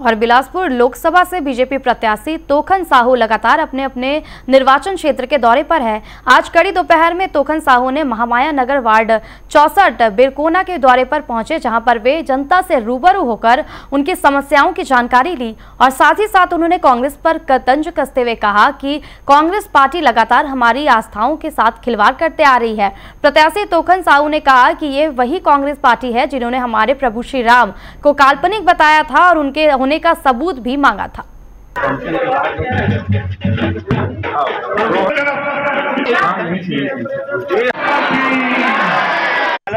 और बिलासपुर लोकसभा से बीजेपी प्रत्याशी तोखन साहू लगातार अपने निर्वाचन क्षेत्र के दौरे पर है। आज कड़ी दोपहर में तोखन साहू ने महामाया नगर वार्ड 64 बिरकोना के दौरे पर पहुंचे, जहां पर वे जनता से रूबरू होकर उनकी समस्याओं की जानकारी ली और साथ ही साथ उन्होंने कांग्रेस पर तंज कसते हुए कहा कि कांग्रेस पार्टी लगातार हमारी आस्थाओं के साथ खिलवाड़ करते आ रही है। प्रत्याशी तोखन साहू ने कहा कि ये वही कांग्रेस पार्टी है जिन्होंने हमारे प्रभु श्री राम को काल्पनिक बताया था और उनके होने का सबूत भी मांगा था।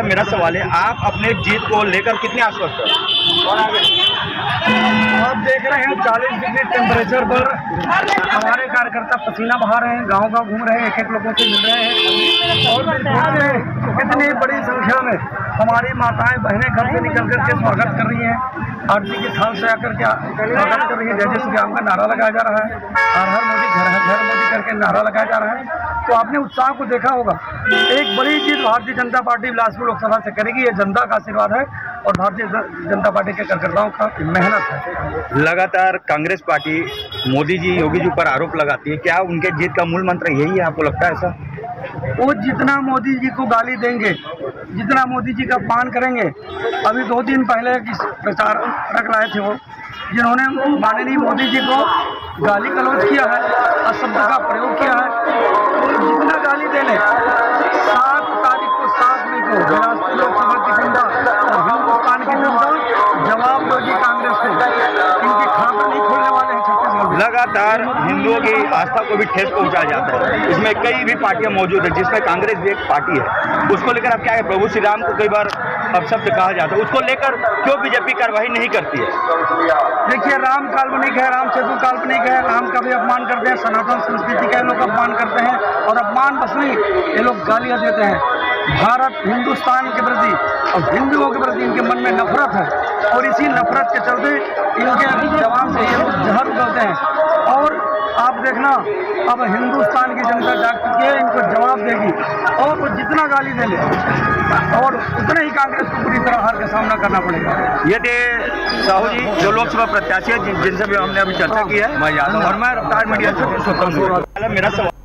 मेरा सवाल है, आप अपने जीत को लेकर कितने आश्वस्त हैं? आप देख रहे हैं 40 डिग्री टेम्परेचर पर हमारे कार्यकर्ता पसीना बहा रहे हैं, गांव-गांव घूम रहे हैं, एक एक लोगों से मिल रहे हैं और कितनी बड़ी संख्या में हमारी माताएं बहनें घर से निकल करके स्वागत कर रही हैं, आरती के थाल से आकर के स्वागत कर रही है। जय श्री राम का नारा लगाया जा रहा है, हर हर मोदी घर घर मोदी करके नारा लगाया जा रहा है। तो आपने उत्साह को देखा होगा। एक बड़ी जीत भारतीय जनता पार्टी बिलासपुर लोकसभा से करेगी, ये जनता का आशीर्वाद है और भारतीय जनता पार्टी के कार्यकर्ताओं का मेहनत है। लगातार कांग्रेस पार्टी मोदी जी योगी जी पर आरोप लगाती है, क्या उनके जीत का मूल मंत्र यही है? आपको लगता है ऐसा? वो जितना मोदी जी को गाली देंगे, जितना मोदी जी का अपमान करेंगे, अभी 2 दिन पहले प्रचार रख रहे थे वो, जिन्होंने माननीय मोदी जी को गाली गलौज किया है, असभ्यता का प्रयोग किया है। तो जितना गाली देने 7 तारीख को 7 मई को बिलासपुर लोकसभा की जनता और हिंदुस्तान की जनता जवाब देगी कांग्रेस को। इनके खाता नहीं खोलने वाले हैं छत्तीसगढ़। लगातार हिंदुओं की आस्था को भी ठेस पहुँचाया जाता है, इसमें कई भी पार्टियाँ मौजूद है जिसमें कांग्रेस भी एक पार्टी है। उसको लेकर आप क्या है, प्रभु श्री राम को कई बार अपशब्द कहा जाता है, उसको लेकर क्यों बीजेपी कार्रवाई नहीं करती है? देखिए, राम काल्पनिक है, राम सेतु काल्पनिक है, राम का भी अपमान करते हैं, सनातन संस्कृति का लोग अपमान करते हैं और अपमान बस नहीं, ये लोग गालियाँ देते हैं। भारत हिंदुस्तान के प्रति और हिंदुओं के प्रति इनके मन में नफरत है और इसी नफरत के चलते इनके जवान से ये लोग जहर उगलते हैं। और आप देखना, अब हिंदुस्तान की जनता जाग चुकी है, इनको जवाब देगी और वो जितना गाली दे ले और उतना ही कांग्रेस को पूरी तरह हार का सामना करना पड़ेगा। यदि साहू जी जो लोकसभा प्रत्याशी है जिनसे भी हमने अभी चर्चा की है, मैं यादव और मैं रफ्तार मीडिया से। मेरा सवाल